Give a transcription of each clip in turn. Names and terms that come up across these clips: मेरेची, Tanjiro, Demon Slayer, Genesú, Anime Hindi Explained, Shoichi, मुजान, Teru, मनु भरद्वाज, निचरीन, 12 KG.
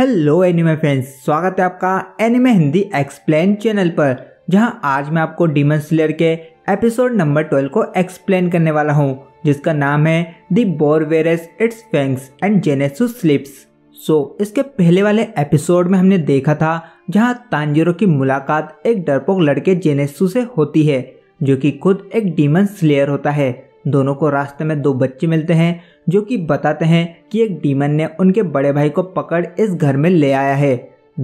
Hello anime friends, स्वागत है आपका एनिमे हिंदी एक्सप्लेन चैनल पर, जहां आज मैं आपको डीमन स्लेयर के एपिसोड नंबर 12 को एक्सप्लेन करने वाला हूं, जिसका नाम है the boar bares its fangs and Zenitsu slips. So इसके पहले वाले एपिसोड में हमने देखा था जहां तांजिरो की मुलाकात एक डरपोक लड़के जेनेसू से होती है, जो कि खुद एक डीमन स्लेयर होता है। दोनों को रास्ते में दो बच्चे मिलते हैं जो कि बताते हैं कि एक डीमन ने उनके बड़े भाई को पकड़ इस घर में ले आया है।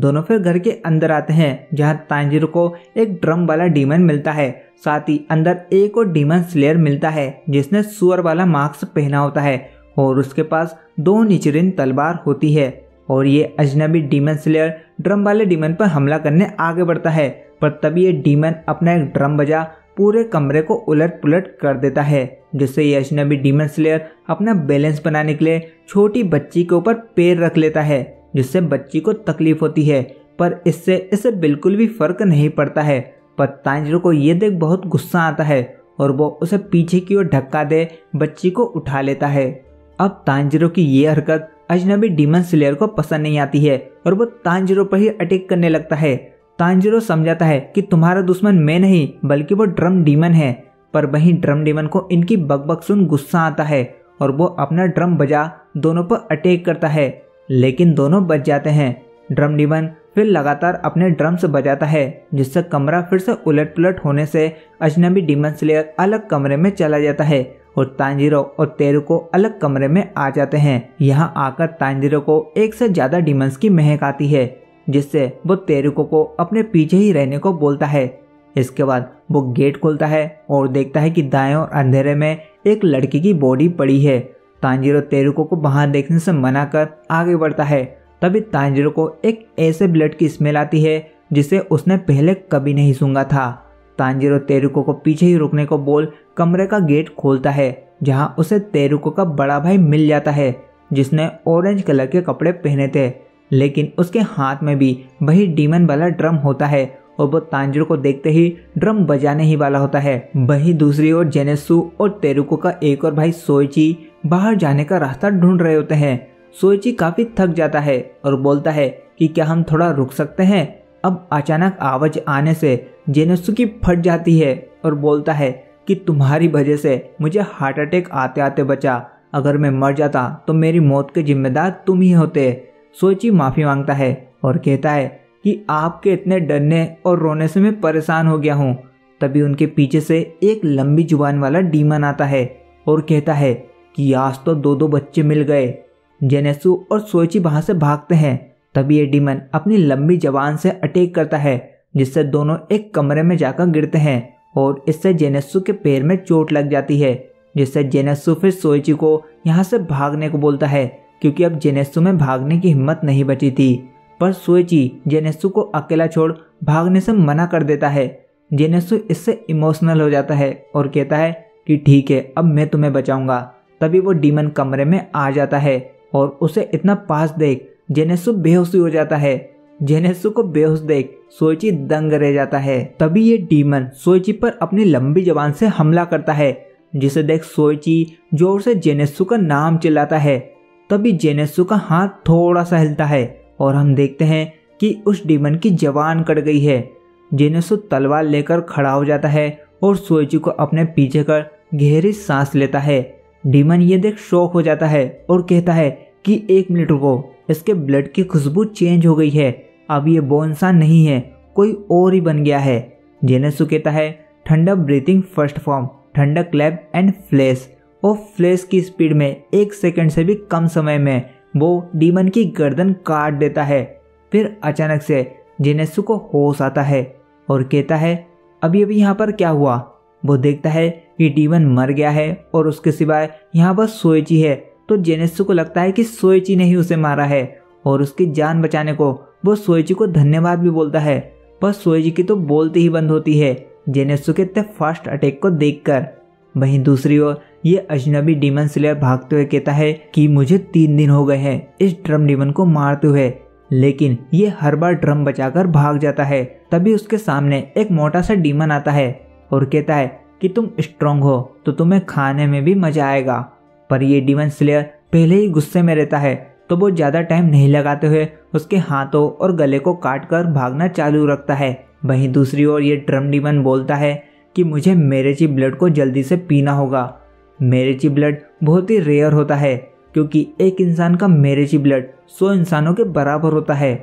दोनों फिर घर के अंदर आते हैं जहां तांजिरो को एक ड्रम वाला डीमन मिलता है, साथ ही अंदर एक और डीमन स्लेयर मिलता है जिसने सुअर वाला मास्क पहना होता है और उसके पास दो निचरीन तलवार होती है। और ये अजनबी डीमन स्लेयर ड्रम वाले डीमन पर हमला करने आगे बढ़ता है, पर तभी ये डीमन अपना एक ड्रम बजा पूरे कमरे को उलट पुलट कर देता है, जिससे ये अजनबी डीमन स्लेयर अपना बैलेंस बनाने के लिए छोटी बच्ची के ऊपर पैर रख लेता है, जिससे बच्ची को तकलीफ होती है, पर इससे इसे बिल्कुल भी फर्क नहीं पड़ता है। पर तांजिरो को ये देख बहुत गुस्सा आता है और वो उसे पीछे की ओर धक्का दे बच्ची को उठा लेता है। अब तांजिरो की ये हरकत अजनबी डीमन स्लेयर को पसंद नहीं आती है और वो तांजिरो पर ही अटैक करने लगता है। तांजिरो समझाता है कि तुम्हारा दुश्मन मैं नहीं बल्कि वो ड्रम डीमन है, पर वहीं ड्रम डीमन को इनकी बकबक सुन गुस्सा आता है और वो अपना ड्रम बजा दोनों पर अटैक करता है, लेकिन दोनों बच जाते हैं। ड्रम डीमन फिर लगातार अपने ड्रम से बजाता है, जिससे कमरा फिर से उलट पुलट होने से अजनबी डीमन स्लेयर अलग कमरे में चला जाता है और तांजिरो और तेरू को अलग कमरे में आ जाते हैं। यहाँ आकर तांजिरो को एक से ज्यादा डीमंस की महक आती है, जिससे वो तेरुको को अपने पीछे ही रहने को बोलता है। इसके बाद वो गेट खोलता है और देखता है कि दाएं और अंधेरे में एक लड़की की बॉडी पड़ी है। तांजिरो तेरुको को वहां देखने से मना कर आगे बढ़ता है। तभी तांजिरो को एक ऐसे ब्लड की स्मेल आती है जिसे उसने पहले कभी नहीं सूंघा था। तांजिरो तेरुको को पीछे ही रुकने को बोल कमरे का गेट खोलता है, जहाँ उसे तेरुको का बड़ा भाई मिल जाता है, जिसने ऑरेंज कलर के कपड़े पहने थे, लेकिन उसके हाथ में भी वही डीमन वाला ड्रम होता है और वो तांजिरो को देखते ही ड्रम बजाने ही वाला होता है। वहीं दूसरी ओर जेनेसू और तेरुको का एक और भाई शोइची बाहर जाने का रास्ता ढूंढ रहे होते हैं। शोइची काफी थक जाता है और बोलता है कि क्या हम थोड़ा रुक सकते हैं। अब अचानक आवाज आने से जेनेसू की फट जाती है और बोलता है कि तुम्हारी वजह से मुझे हार्ट अटैक आते आते बचा, अगर मैं मर जाता तो मेरी मौत के जिम्मेदार तुम ही होते। शोइची माफ़ी मांगता है और कहता है कि आपके इतने डरने और रोने से मैं परेशान हो गया हूँ। तभी उनके पीछे से एक लंबी जुबान वाला डीमन आता है और कहता है कि आज तो दो दो बच्चे मिल गए। जेनेसू और शोइची वहाँ से भागते हैं। तभी ये डीमन अपनी लंबी जुबान से अटैक करता है, जिससे दोनों एक कमरे में जाकर गिरते हैं और इससे जेनेसू के पैर में चोट लग जाती है, जिससे जेनेसू फिर शोइची को यहाँ से भागने को बोलता है, क्योंकि अब जेनेसू में भागने की हिम्मत नहीं बची थी। पर शोइची जेनेसू को अकेला छोड़ भागने से मना कर देता है। जेनेसू इससे इमोशनल हो जाता है और कहता है कि ठीक है, अब मैं तुम्हें बचाऊंगा। तभी वो डीमन कमरे में आ जाता है और उसे इतना पास देख जेनेसू बेहोश हो जाता है। जेनेसू को बेहोश देख शोइची दंग रह जाता है। तभी ये डीमन शोइची पर अपनी लंबी जुबान से हमला करता है, जिसे देख शोइची जोर से जेनेसू का नाम चिल्लाता है। तभी जेनेसू का हाथ थोड़ा सा हिलता है और हम देखते हैं कि उस डीमन की जवान कट गई है। जेनेसू तलवार लेकर खड़ा हो जाता है और शोइची को अपने पीछे कर गहरी सांस लेता है। डीमन ये देख शॉक हो जाता है और कहता है कि एक मिनट रुको, इसके ब्लड की खुशबू चेंज हो गई है, अब ये वो इंसान नहीं है, कोई और ही बन गया है। जेनेसू कहता है thunder breathing first form, thunder clap and flash. और फ्लैश की स्पीड में एक सेकंड से भी कम समय में वो डीमन की गर्दन काट देता है। फिर अचानक से जेनेसू को होश आता है और कहता है अभी अभी यहाँ पर क्या हुआ। वो देखता है कि डीमन मर गया है और उसके सिवाय यहाँ पर शोइची है, तो जेनेसू को लगता है कि शोइची ने ही उसे मारा है और उसकी जान बचाने को वो शोइची को धन्यवाद भी बोलता है। पर शोइची की तो बोलती ही बंद होती है जेनेसू के इतने फास्ट अटैक को देखकर। वहीं दूसरी ओर ये अजनबी डीमन स्लेयर भागते हुए कहता है कि मुझे 3 दिन हो गए हैं इस ड्रम डीमन को मारते हुए, लेकिन ये हर बार ड्रम बचाकर भाग जाता है। तभी उसके सामने एक मोटा सा डीमन आता है और कहता है कि तुम स्ट्रांग हो तो तुम्हें खाने में भी मजा आएगा। पर यह डीमन स्लेयर पहले ही गुस्से में रहता है तो वो ज़्यादा टाइम नहीं लगाते हुए उसके हाथों और गले को काटकर भागना चालू रखता है। वहीं दूसरी ओर ये ड्रम डीमन बोलता है कि मुझे मेरेची ब्लड को जल्दी से पीना होगा। मेरेची ब्लड बहुत ही रेयर होता है क्योंकि एक इंसान का मेरेची ब्लड 100 इंसानों के बराबर होता है।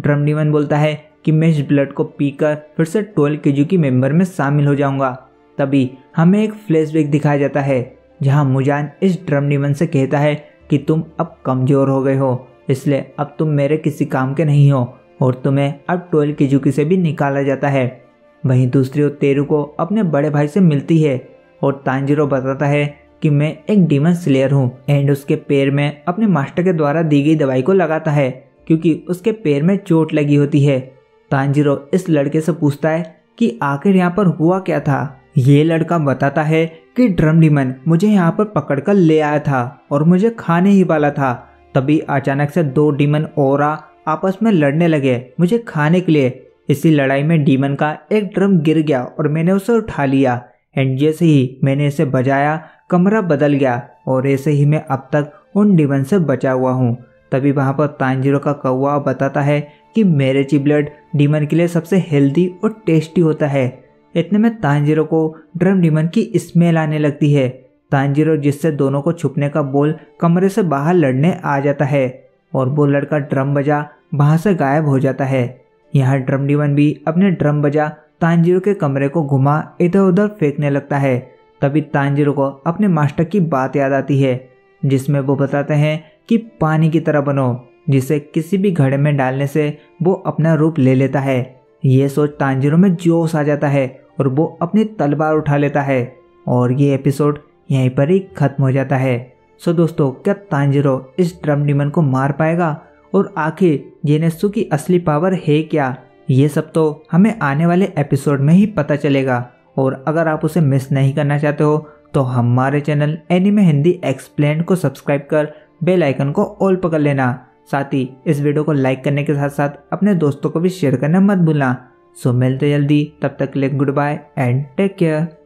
ड्रम डीमन बोलता है कि मैं इस ब्लड को पीकर फिर से 12 KG की मेंबर में शामिल हो जाऊंगा। तभी हमें एक फ्लैशबैक दिखाया जाता है जहां मुजान इस ड्रम डीमन से कहता है कि तुम अब कमज़ोर हो गए हो, इसलिए अब तुम मेरे किसी काम के नहीं हो और तुम्हें अब 12 KG से भी निकाला जाता है। वहीं दूसरी ओर तेरू को अपने बड़े भाई से मिलती है और तांजिरो बताता है कि मैं एक डीमन स्लेयर हूँ एंड उसके पैर में अपने मास्टर के द्वारा दी गई दवाई को लगाता है क्योंकि उसके पैर में चोट लगी होती है। तांजिरो इस लड़के से पूछता है कि आखिर यहाँ पर हुआ क्या था। ये लड़का बताता है कि ड्रम डीमन मुझे यहाँ पर पकड़ कर ले आया था और मुझे खाने ही वाला था, तभी अचानक से 2 डीमन और आपस में लड़ने लगे मुझे खाने के लिए। इसी लड़ाई में डीमन का एक ड्रम गिर गया और मैंने उसे उठा लिया एंड जैसे ही मैंने इसे बजाया कमरा बदल गया और ऐसे ही मैं अब तक उन डीमन से बचा हुआ हूँ। तभी वहाँ पर तांजिरो का कौवा बताता है कि मेरेची ब्लड डीमन के लिए सबसे हेल्दी और टेस्टी होता है। इतने में तांजिरो को ड्रम डीमन की स्मेल आने लगती है। तांजिरो जिससे दोनों को छुपने का बोल कमरे से बाहर लड़ने आ जाता है और वो लड़का ड्रम बजा वहाँ से गायब हो जाता है। यहाँ ड्रम डीमन भी अपने ड्रम बजा तांजिरो के कमरे को घुमा इधर उधर फेंकने लगता है। तभी तांजिरो को अपने मास्टर की बात याद आती है जिसमें वो बताते हैं कि पानी की तरह बनो जिसे किसी भी घड़े में डालने से वो अपना रूप ले लेता है। ये सोच तांजिरो में जोश आ जाता है और वो अपनी तलवार उठा लेता है और ये एपिसोड यहीं पर ही खत्म हो जाता है। सो दोस्तों, क्या तांजिरो इस ड्रम डीमन को मार पाएगा और आखिर जेनेसु की असली पावर है क्या, ये सब तो हमें आने वाले एपिसोड में ही पता चलेगा। और अगर आप उसे मिस नहीं करना चाहते हो तो हमारे चैनल एनीमे हिंदी एक्सप्लेन्ड को सब्सक्राइब कर बेल आइकन को ऑल पकड़ लेना। साथ ही इस वीडियो को लाइक करने के साथ साथ अपने दोस्तों को भी शेयर करना मत भूलना। सो मिलते जल्दी, तब तक के लिए good bye and take care.